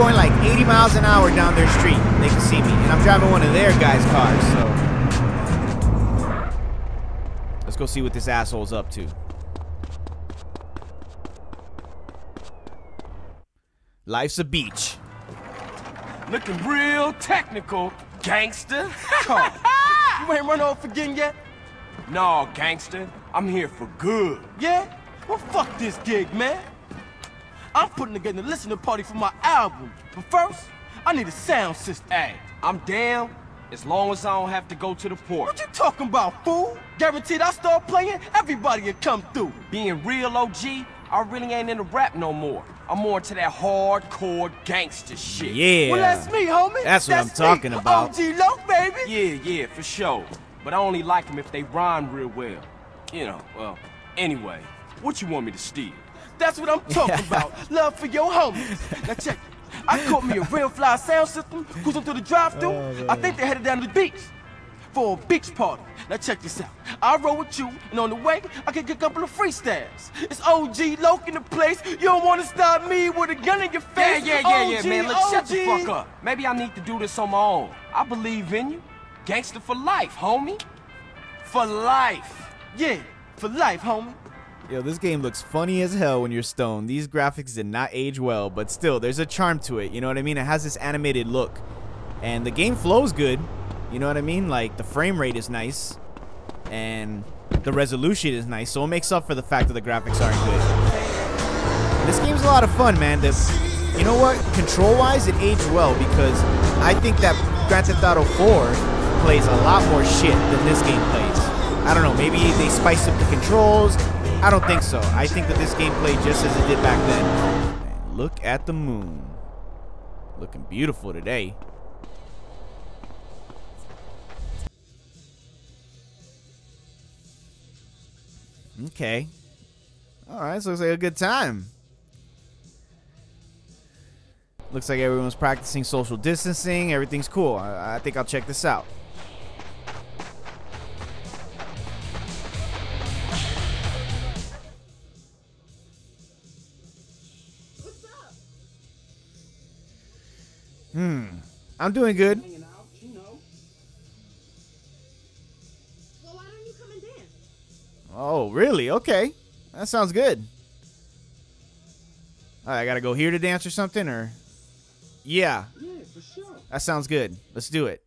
going like 80 miles an hour down their street. They can see me, and I'm driving one of their guys' cars, so. Let's go see what this asshole's up to. Life's a beach. Looking real technical, gangster. You ain't run off again yet? No, gangster. I'm here for good. Yeah? Well, fuck this gig, man. I'm putting together a listening party for my album. But first, I need a sound system. Hey, I'm down as long as I don't have to go to the port. What you talking about, fool? Guaranteed I start playing, everybody will come through. Being real, OG, I really ain't into rap no more. I'm more into that hardcore gangster shit. Yeah. Well, that's me, homie. That's what I'm talking about. OG Loc, baby. Yeah, for sure. But I only like them if they rhyme real well. You know, well, anyway, what you want me to steal? That's what I'm talking about. Love for your homies. Now check it. I caught me a real fly sound system, cruising through the drive-thru. I think they headed down to the beach for a beach party. Now check this out. I roll with you, and on the way, I can get a couple of freestyles. It's OG Loc in the place. You don't want to stop me with a gun in your face. Yeah, OG, man. Look, shut the fuck up. Maybe I need to do this on my own. I believe in you. Gangster for life, homie. For life. Yeah, for life, homie. Yo, this game looks funny as hell when you're stoned. These graphics did not age well, but still, there's a charm to it. You know what I mean? It has this animated look. And the game flows good. You know what I mean? Like, the frame rate is nice. And the resolution is nice. So it makes up for the fact that the graphics aren't good. This game's a lot of fun, man. You know what? Control-wise, it aged well because I think that Grand Theft Auto 4 plays a lot more shit than this game plays. I don't know. Maybe they spiced up the controls. I don't think so. I think that this game played just as it did back then. Man, look at the moon. Looking beautiful today. Okay. Alright, this looks like a good time. Looks like everyone's practicing social distancing. Everything's cool. I think I'll check this out. I'm doing good. Well, why don't you come and dance? Oh, really? Okay. That sounds good. All right, I gotta go here to dance or something, or... Yeah, for sure. That sounds good. Let's do it.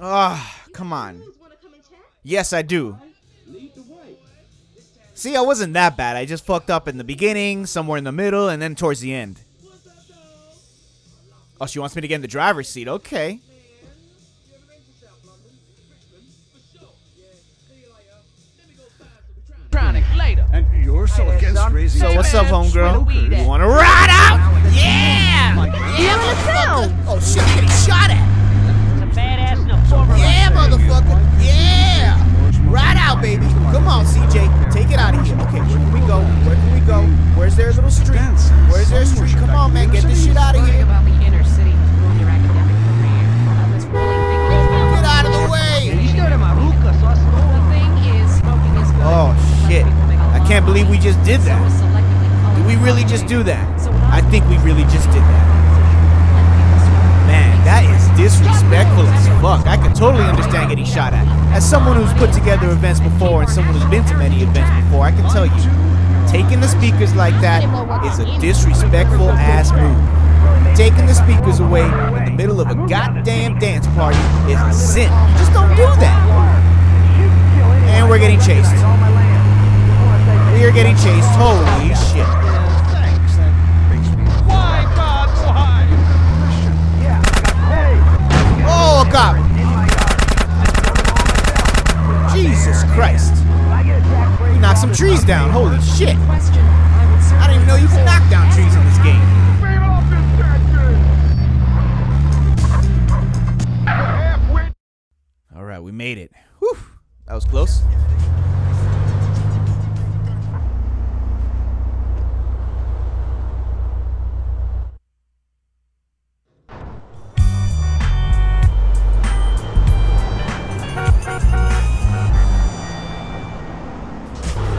Ah, come on. Yes, I do. See, I wasn't that bad. I just fucked up in the beginning, somewhere in the middle, and then towards the end. Oh, she wants me to get in the driver's seat. Okay. And you're so against raising. So what's up, homegirl? You want to ride out? Yeah! Yeah, motherfucker! Oh shit, I'm getting shot at! Yeah, motherfucker! Yeah! Ride out, baby! Come on, CJ! Take it out of here. Okay, where can we go? Where can we go? Where's their little street? Where's their street? Come on, man, get this shit out of here! Get out of the way! Oh shit, I can't believe we just did that. Did we really just do that? I think we really just did that. Man, that is disrespectful as fuck. I can totally understand getting shot at. As someone who's put together events before and someone who's been to many events before, I can tell you, taking the speakers like that is a disrespectful ass move. Taking the speakers away in the middle of a goddamn dance party is a sin. Just don't do that. And we're getting chased. We are getting chased. Holy shit. Oh, God. Jesus Christ. You knocked some trees down. Holy shit. I didn't even know you could knock down trees in this game. All right, we made it. Whew. That was close.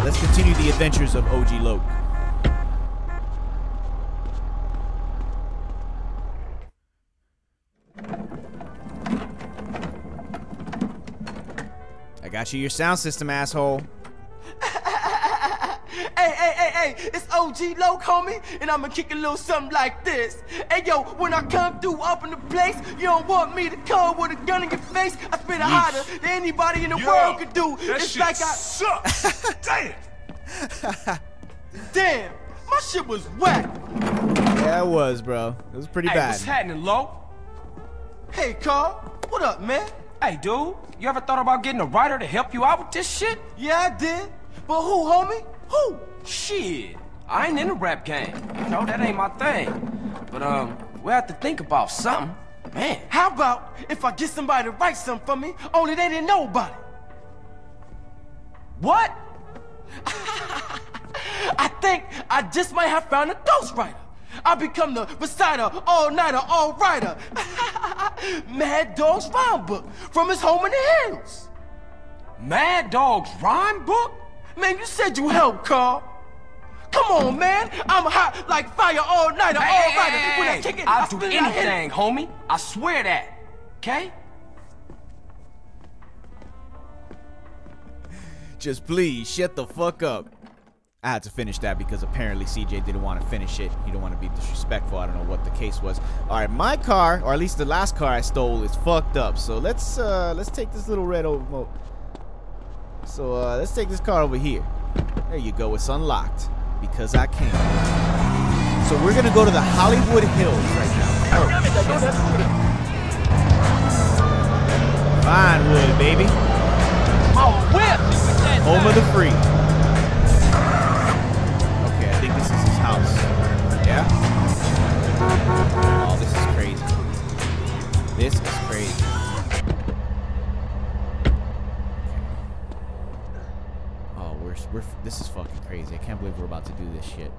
Let's continue the adventures of OG Loc. Got you your sound system, asshole. Hey, it's OG Loc, homie, and I'ma kick a little something like this. Hey, yo, when I come through up in the place, you don't want me to come with a gun in your face. I spit it hotter than anybody in the world could do. That it's shit like I suck. Damn. Damn, my shit was whack. Yeah, it was, bro. It was pretty bad. What's happening, Loc? Hey, Carl, what up, man? Hey, dude, you ever thought about getting a writer to help you out with this shit? Yeah, I did. But who, homie? Who? Shit, I ain't in the rap game. No, that ain't my thing. But, we'll have to think about something. Man, how about if I get somebody to write something for me, only they didn't know about it? What? I think I just might have found a ghostwriter. I become the reciter, all-nighter, all-writer. Mad Dog's rhyme book from his home in the hills. Mad Dog's rhyme book? Man, you said you helped, Carl. Come on, man. I'm hot like fire, all-nighter, all-writer. When I kick it, I'll do anything, homie. I swear that. Okay? Just please shut the fuck up. I had to finish that because apparently CJ didn't want to finish it. He didn't want to be disrespectful. I don't know what the case was. All right, my car, or at least the last car I stole, is fucked up. So let's take this little red over. So let's take this car over here. There you go. It's unlocked because I can. So we're gonna go to the Hollywood Hills right now. Oh. Vinewood, baby. Home of the free. House. Yeah? Oh, this is crazy. This is crazy. Oh, we're this is fucking crazy. I can't believe we're about to do this shit.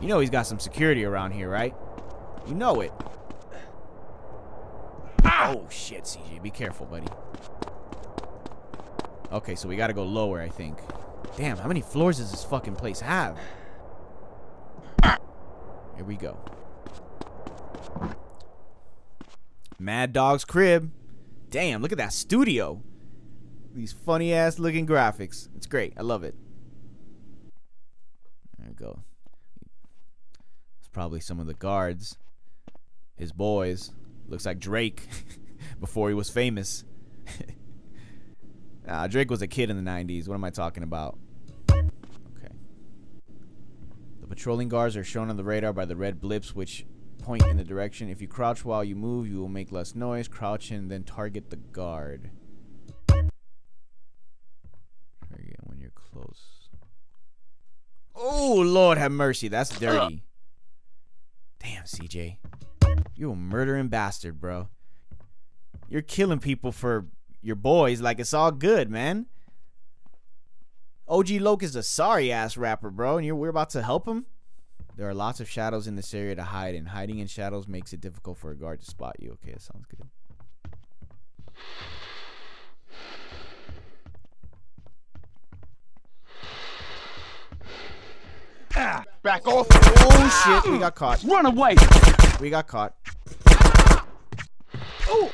You know he's got some security around here, right? You know it. Oh shit, CJ, be careful, buddy. Okay, so we gotta go lower, I think. Damn, how many floors does this fucking place have? Here we go. Mad Dog's crib. Damn, look at that studio. These funny ass looking graphics. It's great. I love it. There we go. It's probably some of the guards. His boys. Looks like Drake before he was famous. Nah, Drake was a kid in the 90s. What am I talking about? Okay. The patrolling guards are shown on the radar by the red blips, which point in the direction. If you crouch while you move, you will make less noise. Crouch and then target the guard. Target when you're close. Oh, Lord have mercy. That's dirty. Damn, CJ. You a murdering bastard, bro. You're killing people for your boys like it's all good, man. OG Loc is a sorry-ass rapper, bro, and we're about to help him? There are lots of shadows in this area to hide in. Hiding in shadows makes it difficult for a guard to spot you. Okay, that sounds good. Ah, back off. Oh, shit. We got caught. Run away. We got caught. Oh.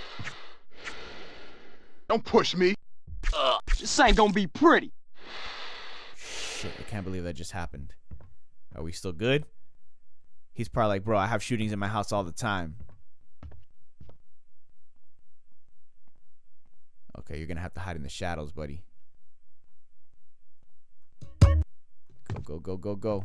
Don't push me. This ain't gonna be pretty. Shit, I can't believe that just happened. Are we still good? He's probably like, bro, I have shootings in my house all the time. Okay, you're gonna have to hide in the shadows, buddy. Go, go, go, go, go.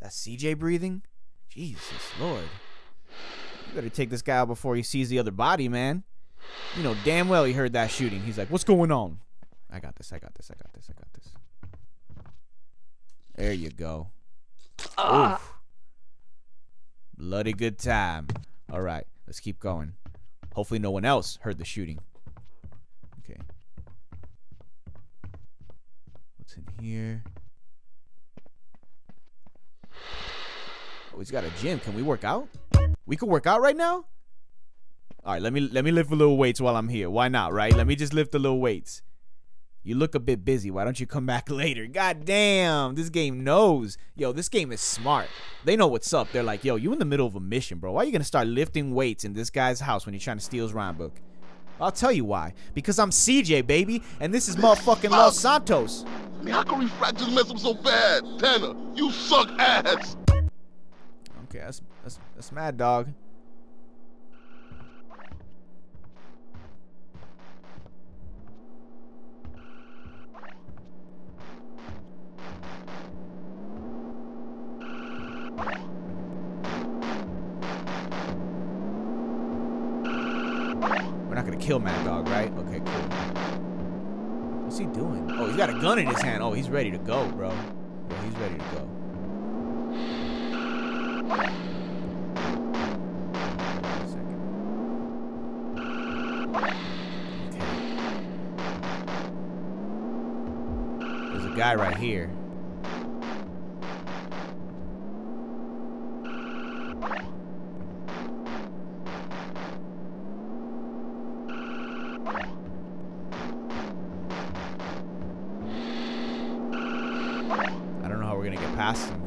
Is that CJ breathing? Jesus Lord. You better take this guy out before he sees the other body, man. You know damn well he heard that shooting. He's like, what's going on? I got this, I got this, I got this, I got this. There you go. Oof. Bloody good time. All right, let's keep going. Hopefully no one else heard the shooting. Okay. What's in here? Oh, he's got a gym. Can we work out? We could work out right now? All right, let me lift a little weights while I'm here. Why not, right? Let me just lift a little weights. You look a bit busy. Why don't you come back later? God damn, this game knows. Yo, this game is smart. They know what's up. They're like, yo, you in the middle of a mission, bro. Why are you going to start lifting weights in this guy's house when you're trying to steal his rhyme book? I'll tell you why. Because I'm CJ, baby, and this is motherfucking Los Santos. Man, how can refractors mess up so bad? Tanner, you suck ass. Okay, that's Mad Dog. We're not gonna kill Mad Dog, right? Okay, cool. What's he doing? Oh, he's got a gun in his hand. Oh, he's ready to go, bro. Yeah, he's ready to go. There's a guy right here. I don't know how we're gonna get past him.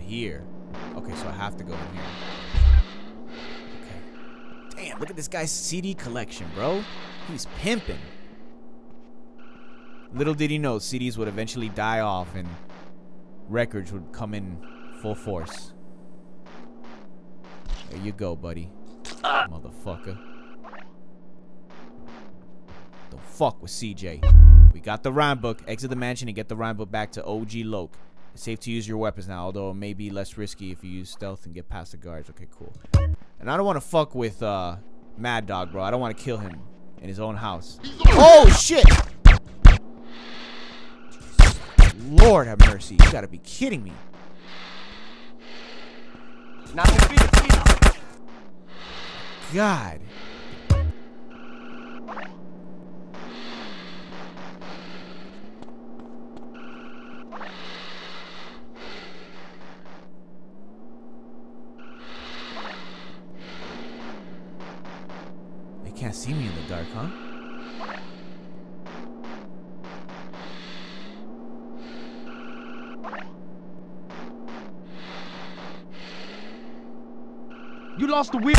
Here. Okay, so I have to go in here. Okay. Damn, look at this guy's CD collection, bro. He's pimping. Little did he know CDs would eventually die off and records would come in full force. There you go, buddy. Motherfucker. Don't fuck with CJ. We got the rhyme book. Exit the mansion and get the rhyme book back to OG Loc. It's safe to use your weapons now, although it may be less risky if you use stealth and get past the guards. Okay, cool. And I don't want to fuck with Mad Dog, bro. I don't want to kill him in his own house. Oh, shit! Lord have mercy. You gotta be kidding me. God. Can't see me in the dark, huh? You lost the wheel.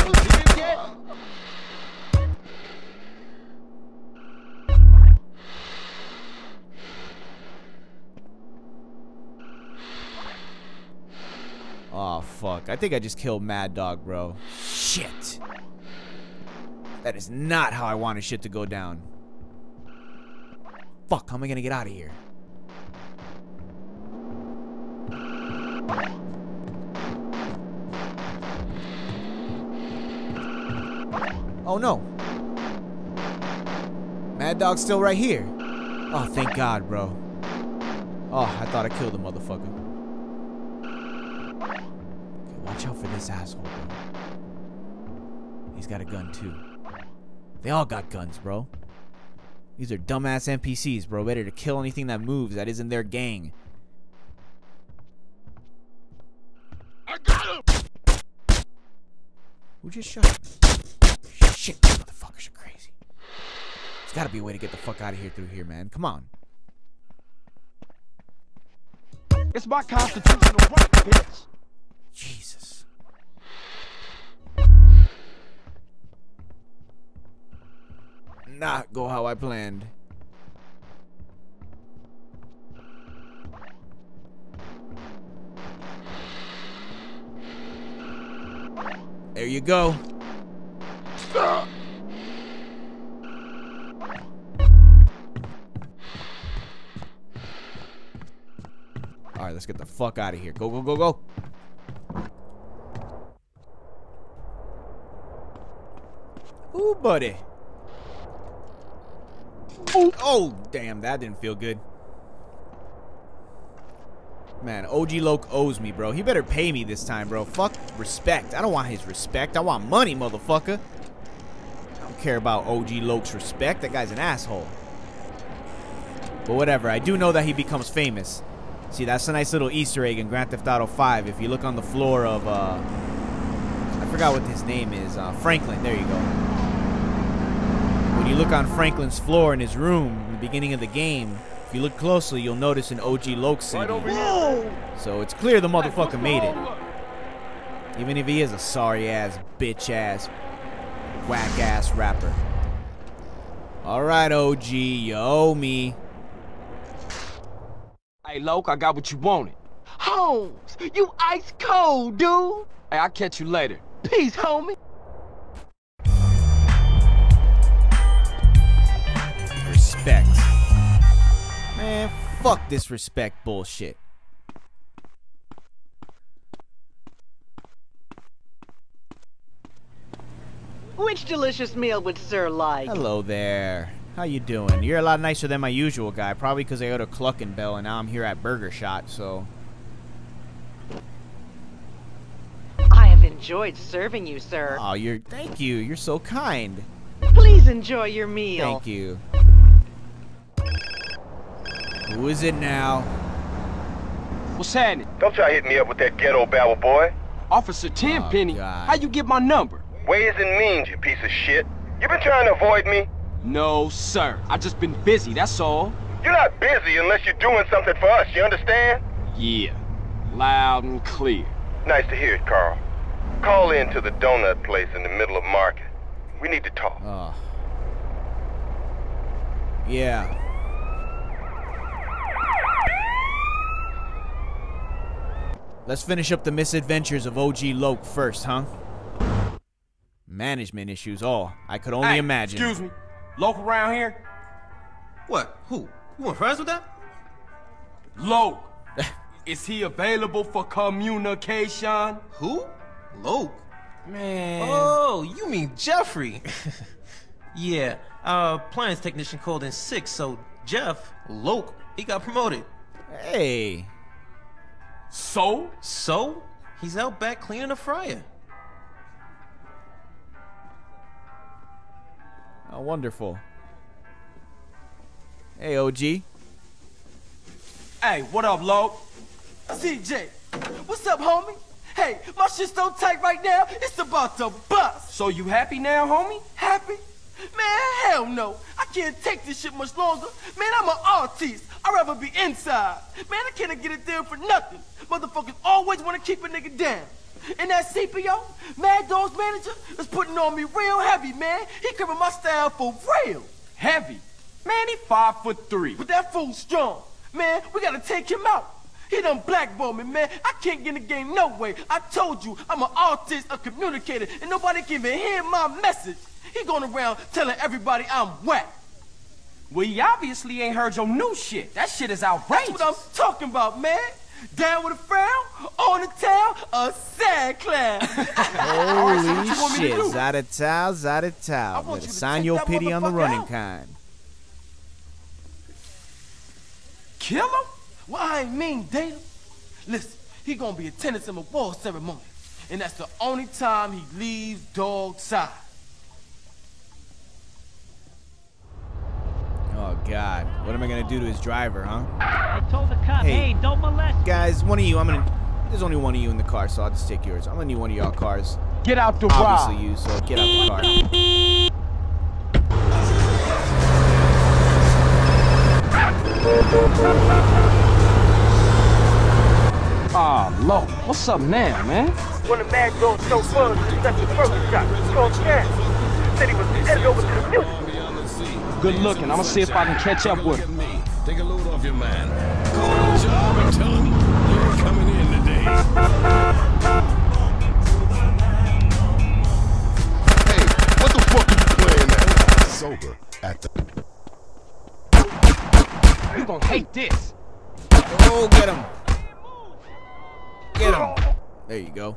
Oh, fuck. I think I just killed Mad Dog, bro. Shit. That is not how I wanted shit to go down. Fuck, how am I gonna get out of here? Oh, no. Mad Dog's still right here. Oh, thank God, bro. Oh, I thought I killed the motherfucker. Okay, watch out for this asshole, bro. He's got a gun, too. They all got guns, bro. These are dumbass NPCs, bro. Ready to kill anything that moves that isn't their gang. I got him! Who just shot him? Shit, these motherfuckers are crazy. There's gotta be a way to get the fuck out of here through here, man. Come on. It's my constitutional right, bitch. Jesus. Not go how I planned. There you go. Alright, let's get the fuck out of here. Go, go, go, go. Ooh, buddy. Ooh. Oh, damn, that didn't feel good. Man, OG Loc owes me, bro. He better pay me this time, bro. Fuck respect. I don't want his respect. I want money, motherfucker. I don't care about OG Loc's respect. That guy's an asshole. But whatever. I do know that he becomes famous. See, that's a nice little Easter egg in Grand Theft Auto 5. If you look on the floor of, I forgot what his name is. Franklin. There you go. When you look on Franklin's floor in his room in the beginning of the game, if you look closely, you'll notice an OG Loc CD. So it's clear the motherfucker made it. Even if he is a sorry-ass, bitch-ass, whack-ass rapper. Alright, OG, you owe me. Hey, Loc, I got what you wanted. Holmes, you ice cold, dude. Hey, I'll catch you later. Peace, homie. Respect. Man, fuck this respect bullshit. Which delicious meal would sir like? Hello there. How you doing? You're a lot nicer than my usual guy. Probably because I go to Clucking Bell and now I'm here at Burger Shot, so... I have enjoyed serving you, sir. Oh, you're... Thank you. You're so kind. Please enjoy your meal. Thank you. Who is it now? What's happening? Don't try hitting me up with that ghetto babble, boy. Officer Tenpenny, how you get my number? Ways and means, you piece of shit. You been trying to avoid me? No, sir. I just been busy, that's all. You're not busy unless you're doing something for us, you understand? Yeah. Loud and clear. Nice to hear it, Carl. Call in to the donut place in the middle of market. We need to talk. Yeah. Let's finish up the misadventures of OG Loc first, huh? Management issues, all. I could only imagine. Excuse me, Loc around here? What? Who? You want friends with that? Loc. Is he available for communication? Who? Loc? Man. Oh, you mean Jeffrey? Yeah, our appliance technician called in sick, so Jeff, Loc, he got promoted. Hey. So? So? He's out back cleaning the fryer. Oh, wonderful. Hey, OG. Hey, what up, Loc? CJ, what's up, homie? Hey, my shit's so tight right now, it's about to bust. So you happy now, homie? Happy? Man, hell no. I can't take this shit much longer. Man, I'm an artist. I'd rather be inside. Man, I can't get it down for nothing. Motherfuckers always want to keep a nigga down. And that CPO, Mad Dog's manager, is putting on me real heavy, man. He covering my style for real. Heavy? Man, he 5'3". But that fool's strong. Man, we got to take him out. He done blackballed me, man. I can't get in the game no way. I told you, I'm an artist, a communicator, and nobody can even hear my message. He going around telling everybody I'm whack. Well, he obviously ain't heard your new shit. That shit is outrageous. That's what I'm talking about, man. Down with a frown, on the town, a sad clown. Holy shit, Zada Tao. Let it sign your pity on the running kind. Kill him? Well, I ain't mean, Dana. Listen, he gonna be attendance in a war ceremony, and that's the only time he leaves dog side. Oh, God. What am I going to do to his driver, huh? I told the cop, hey, don't molest. Guys, one of you, I'm going to... There's only one of you in the car, so I'll just take yours. I'm going to need one of y'all cars. Get out the car. Obviously you, so get out the car. Ah, oh, Loc. What's up now, man? When the man goes so fun, that's the first shot. Strong gas. Said he was headed over to the music. Good looking. I'm gonna see if I can catch up with him. Take a load off your man. Go on the job and tell him you're coming in today. Hey, what the fuck are you playing at? Sober at the. You gonna hate this. Oh, get him. Get him. There you go.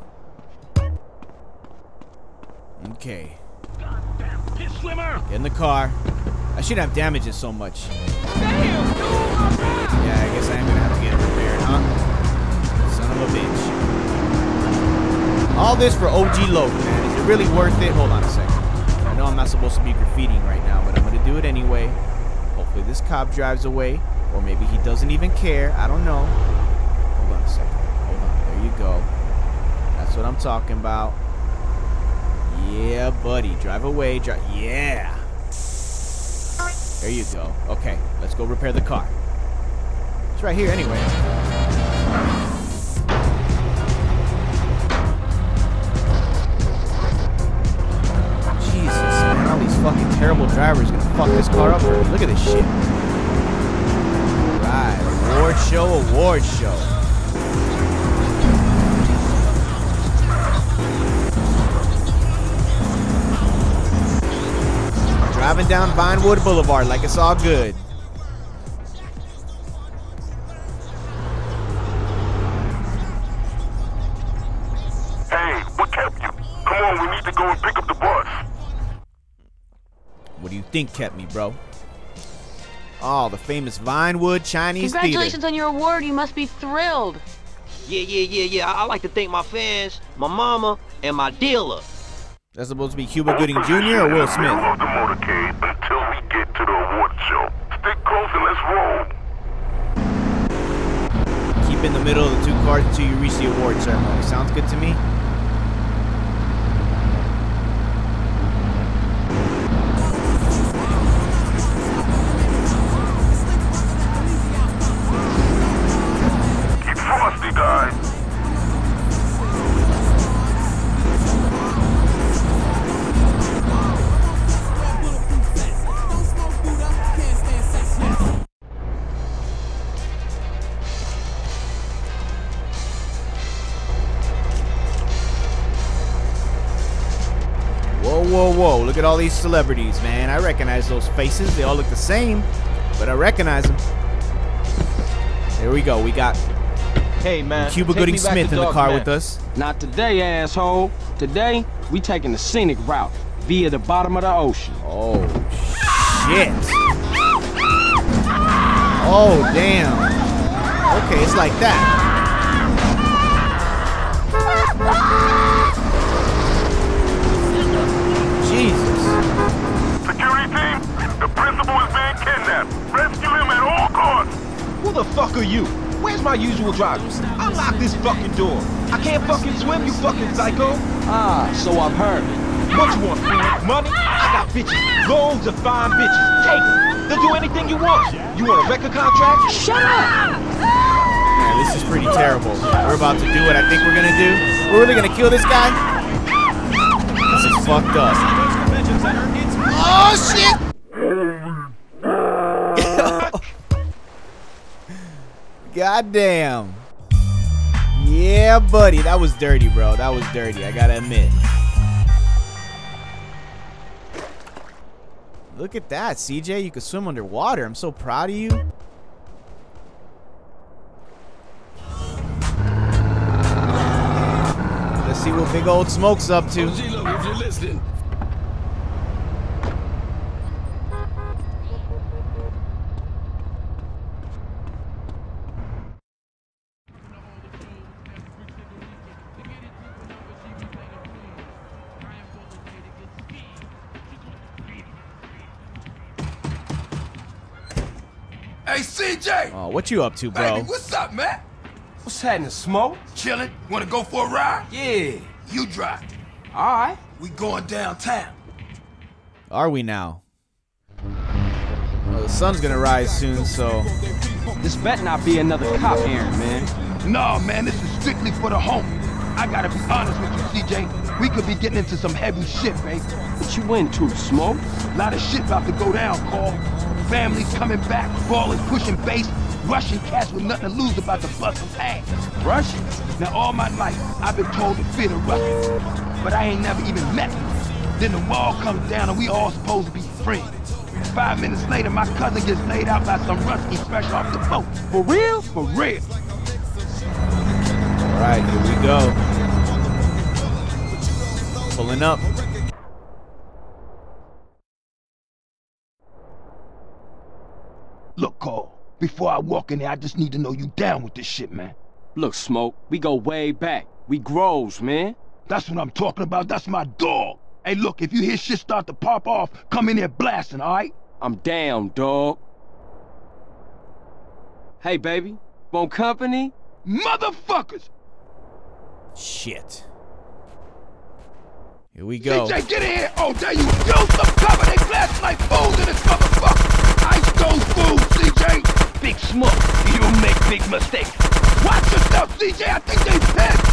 Okay. Goddamn piss swimmer. Get in the car. I shouldn't have damages so much. Yeah, I guess I am gonna have to get it repaired, huh? Son of a bitch. All this for OG Loc, man. Is it really worth it? Hold on a second. I know I'm not supposed to be graffitiing right now, but I'm gonna do it anyway. Hopefully this cop drives away, or maybe he doesn't even care. I don't know. Hold on a second. Hold on. There you go. That's what I'm talking about. Yeah, buddy. Drive away. Drive. Yeah. There you go. Okay, let's go repair the car. It's right here anyway. Jesus, man. All these fucking terrible drivers gonna fuck this car up. Look at this shit. Right. Award show, award show. Driving down Vinewood Boulevard like it's all good. Hey, what kept you? Come on, we need to go and pick up the bus. What do you think kept me, bro? Oh, the famous Vinewood Chinese Theater. Congratulations on your award. You must be thrilled. Yeah. I like to thank my fans, my mama, and my dealer. That's supposed to be Cuba Gooding Jr. or Will Smith? Of the motorcade until we get to the award show. Stick close and let's roll. Keep in the middle of the two cars until you reach the award ceremony. Sounds good to me? Keep frosty, guys. Whoa, look at all these celebrities, man. I recognize those faces. They all look the same, but I recognize them. There we go. We got hey, man, Cuba Gooding Smith in the car with us. Not today, asshole. Today, we taking the scenic route via the bottom of the ocean. Oh, shit. Oh, damn. Okay, it's like that. Who the fuck are you? Where's my usual driver? Unlock this fucking door. I can't fucking swim, you fucking psycho. Ah, so I've heard. What you want, fool? Money? I got bitches. Loads of fine bitches. Take them. They'll do anything you want. You want a record contract? Shut up! Man, this is pretty terrible. We're about to do what I think we're gonna do. We're really gonna kill this guy? This is fucked up. Oh, shit! God damn. Yeah, buddy. That was dirty, bro. That was dirty. I gotta admit. Look at that, CJ. You can swim underwater. I'm so proud of you. Let's see what Big Old Smoke's up to. OG Loc, if you're listening. Hey, CJ! Oh, what you up to, bro? Baby, what's up, man? What's happening, Smoke? Chillin'? Wanna go for a ride? Yeah. You drive. All right. We going downtown. Are we now? Well, the sun's gonna rise soon, so... This better not be another cop errand, man. No, man, this is strictly for the homies. I gotta be honest with you, CJ. We could be getting into some heavy shit, babe. What you into, Smoke? A lot of shit about to go down, Carl. Families coming back, ballers pushing base, Russian cats with nothing to lose about to bust some ass. Russians? Now all my life, I've been told to fear the Russians, but I ain't never even met them. Then the wall comes down and we all supposed to be friends. 5 minutes later, my cousin gets laid out by some Russians fresh off the boat. For real? For real. All right, here we go. Pulling up. Look, Cole, before I walk in there, I just need to know you down with this shit, man. Look, Smoke, we go way back. We Groves, man. That's what I'm talking about. That's my dog. Hey, look, if you hear shit start to pop off, come in here blasting, all right? I'm down, dog. Hey, baby, want company? Motherfuckers! Shit. Here we go. CJ, get in here! Oh, there you go! Some cover! They blast like fools in this motherfucker! Ice those fools, CJ! Big Smoke, you make big mistakes. Watch yourself, CJ! I think they pissed!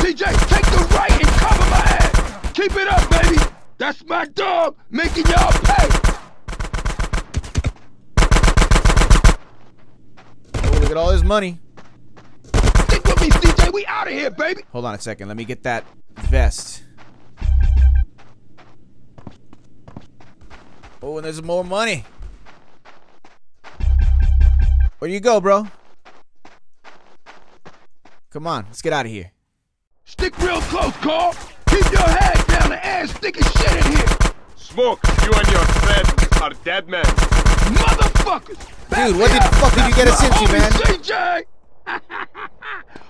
CJ, take the right and cover my ass! Keep it up, baby! That's my dog making y'all pay! Oh, look at all this money. Stick with me, CJ! We out of here, baby! Hold on a second. Let me get that vest. Oh, and there's more money. Where you go, bro? Come on, let's get out of here. Stick real close, Carl. Keep your head down and ass sticking shit in here. Smoke, you and your friends are dead men. Motherfuckers! Dude, what the fuck did you get us into, man? CJ!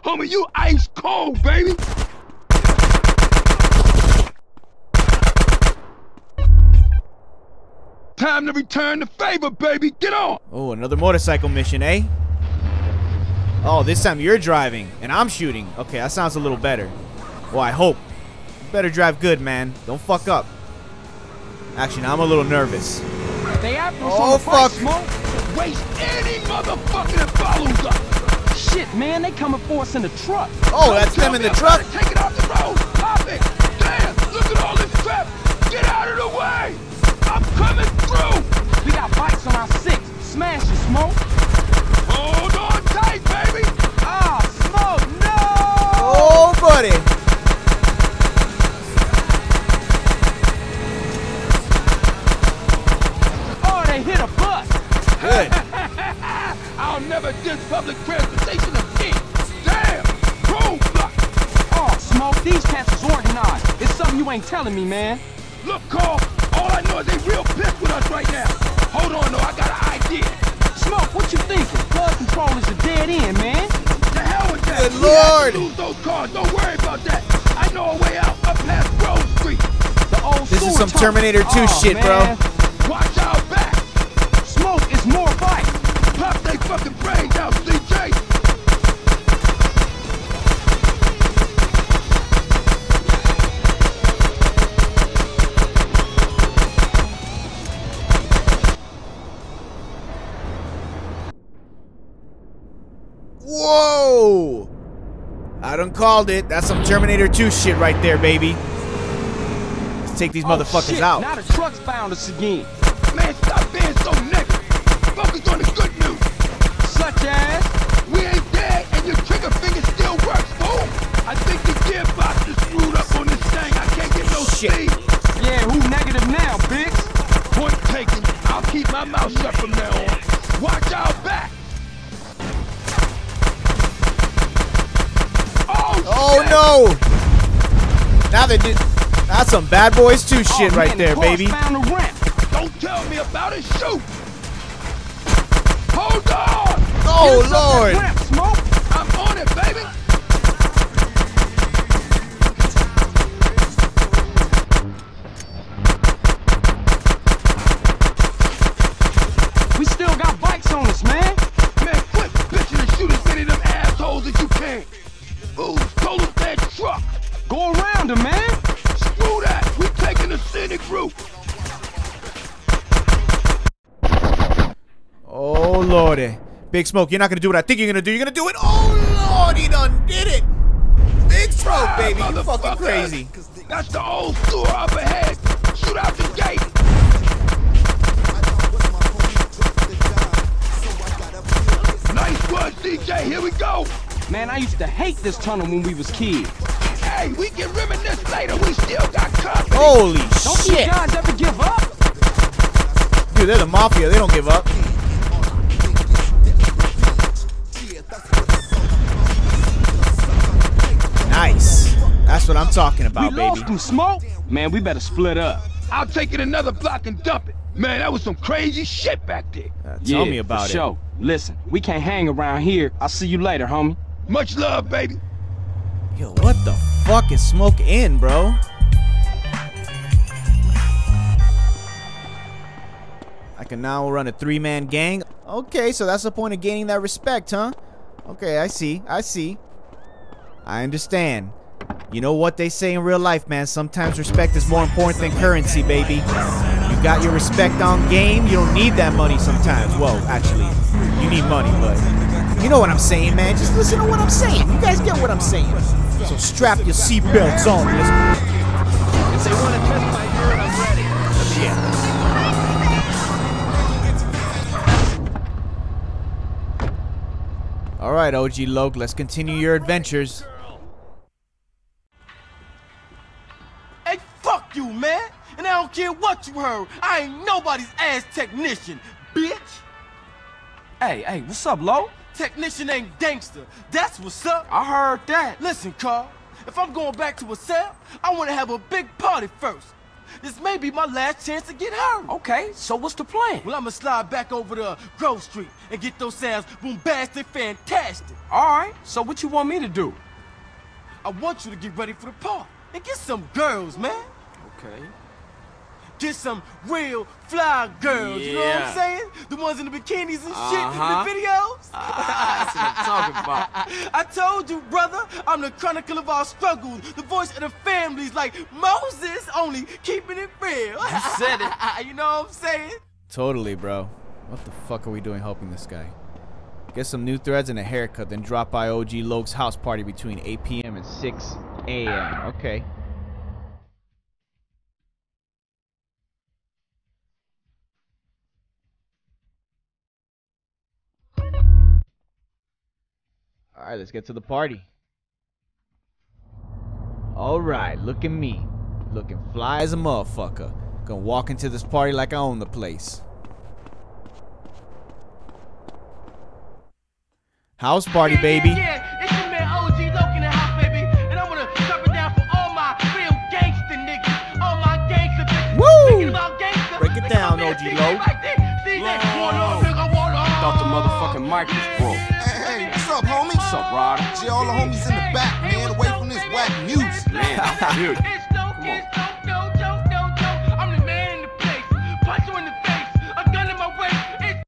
Homie, you ice cold, baby! Time to return the favor, baby. Get on. Oh, another motorcycle mission, eh? Oh, this time you're driving and I'm shooting. Okay, that sounds a little better. Well, I hope. You better drive good, man. Don't fuck up. Actually, now I'm a little nervous. They after us. Oh, fuck. Waste any motherfucker that follows us. Shit, man, they coming for us in the truck. Oh, that's them in the truck. Take it off the road. Pop it. Damn, look at all this crap. Get out of the way. I'm coming through! We got bikes on our six. Smash it, Smoke. Hold on tight, baby! Ah, Smoke, no! Oh, buddy! Oh, they hit a bus! Good. I'll never ditch public transportation again! Damn! Roadblock! Oh, Smoke, these cats is organized. It's something you ain't telling me, man. Look, Carl! All I know is they real pissed with us right now. Hold on, though, I got an idea. Smoke, what you thinking? Flood control is a dead end, man. The hell with that. Good Lord. Lose those cars. Don't worry about that. I know a way out up past Grove Street. The old this is some Terminator 2 shit, man. Bro. Watch out back. Smoke is more bike. Pop they fucking brains out, CJ. Whoa! I done called it. That's some Terminator 2 shit right there, baby. Let's take these motherfuckers shit. Out. Now the truck's found us again. Man, stop being so negative. Focus on the good news. Such as? We ain't dead and your trigger finger still works, fool. go. Now they did. That's some Bad Boys 2 shit right there, baby. Don't tell me about it. Shoot. Hold on. Oh Lord. Smoke. I'm on it, baby. We still got bikes on us, man. Man, quit bitching and shoot as many of them assholes as you can. Ooh, told us that truck. Go around them, man. Screw that. We taking the scenic route. Oh, Lordy. Big Smoke, you're not going to do what I think you're going to do. You're going to do it. Oh, Lord, he done did it. Big Smoke, baby. You fucking crazy. That's the old store up ahead. Shoot out the gate. Nice work, CJ. Here we go. Man, I used to hate this tunnel when we was kids. Hey, we can reminisce later. We still got company. Holy shit. Don't you guys ever give up? Dude, they're the mafia. They don't give up. Nice. That's what I'm talking about, baby. We lost them, Smoke. Man, we better split up. I'll take it another block and dump it. Man, that was some crazy shit back there. Tell me about it. Show. Listen, we can't hang around here. I'll see you later, homie. Much love, baby. Yo, what the fuck is Smoke in, bro? I can now run a three-man gang. Okay, so that's the point of gaining that respect, huh? Okay, I see. I see. I understand. You know what they say in real life, man. Sometimes respect is more important than currency, baby. You got your respect on game, you don't need that money sometimes. Well, actually, you need money, but you know what I'm saying, man. Just listen to what I'm saying. You guys get what I'm saying. So strap your seatbelts on. If they want to test my word, I'm ready. Yeah. All right, OG Loc, let's continue your adventures. Hey, fuck you, man. And I don't care what you heard. I ain't nobody's ass technician, bitch. Hey, what's up, Low? Technician ain't gangster. That's what's up. I heard that. Listen, Carl, if I'm going back to a cell, I want to have a big party first. This may be my last chance to get home. Okay, so what's the plan? Well, I'm going to slide back over to Grove Street and get those sounds bombastic fantastic. All right, so what you want me to do? I want you to get ready for the party and get some girls, man. Okay. Get some real fly girls, you know what I'm saying? The ones in the bikinis and shit in the videos. That's what I'm talking about. I told you, brother, I'm the chronicle of our struggles, the voice of the families like Moses, only keeping it real. You said it. You know what I'm saying? Totally, bro. What the fuck are we doing helping this guy? Get some new threads and a haircut, then drop by OG Loc's house party between 8 p.m. and 6 a.m. Okay. All right, let's get to the party. All right, look at me. Looking fly as a motherfucker. Gonna walk into this party like I own the place. House party, baby. Yeah. It's your man OG Loc in the house, baby. And I'm gonna drop it down for all my real gangster niggas. All my gangster bitches. Woo! Thinking about gangster. Break it down, OG Loc. I thought the motherfucking mic was broke. What's up, homie? What's up, Rod? See all the homies in the back, man, away from this whack music. Man, I'm here. I'm the man in the place. Punch you in the face. A gun in my waist.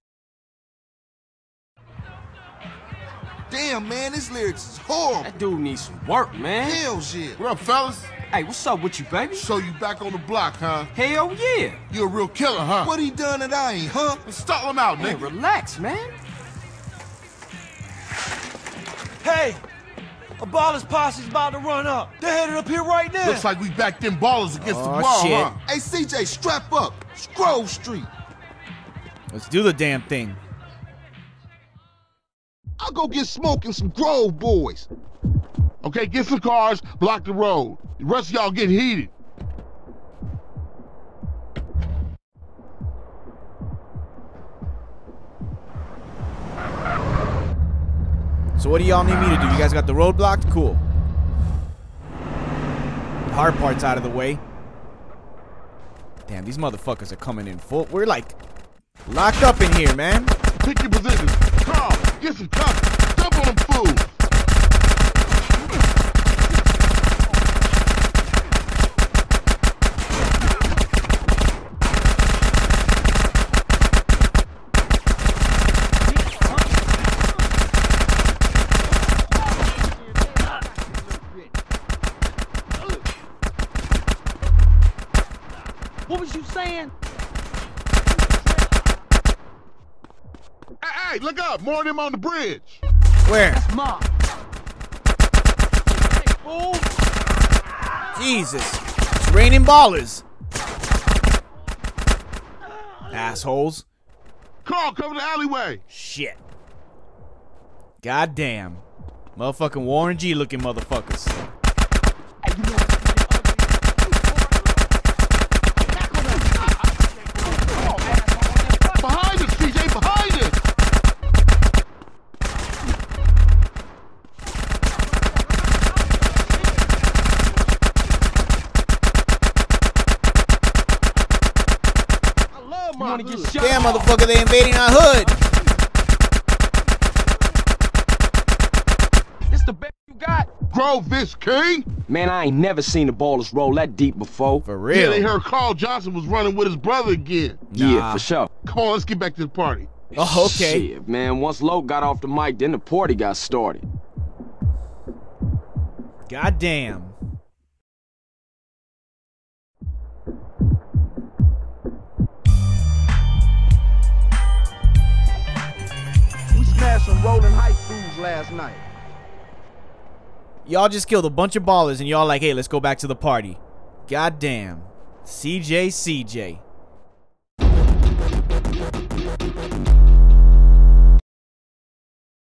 Damn, man, this lyrics is horrible. That dude needs some work, man. Hell shit. What up, fellas? Hey, what's up with you, baby? So you back on the block, huh? Hell yeah. You a real killer, huh? What he done that I ain't, huh? Let's stall him out, nigga. Hey, relax, man. Hey, a baller's posse's about to run up. They're headed up here right now. Looks like we backed them ballers against the wall, shit. Huh? Hey, CJ, strap up. Grove Street. Let's do the damn thing. I'll go get Smoke and some Grove boys. Okay, get some cars, block the road. The rest of y'all get heated. So what do y'all need me to do? You guys got the road blocked? Cool. hard part's out of the way. Damn, these motherfuckers are coming in full. We're like locked up in here, man. Pick your positions. Carl, get some cops. Jump on them fools. What was you saying? Hey, look up! More of them on the bridge! Where? That's mine. Hey, fool. Jesus. It's raining ballers. Assholes. Carl, cover the alleyway! Shit. Goddamn. Motherfucking Warren G looking motherfuckers. Hey, you know damn, motherfucker, they invading our hood. This the best you got? Grove this king? Man, I ain't never seen the ballers roll that deep before. For real? Yeah, they heard Carl Johnson was running with his brother again. Nah. Yeah, for sure. Come on, let's get back to the party. Oh, okay. Shit, man, once Loc got off the mic, then the party got started. Goddamn. Some rolling hype fools last night. Y'all just killed a bunch of ballers and y'all like, hey, let's go back to the party. Goddamn. CJ.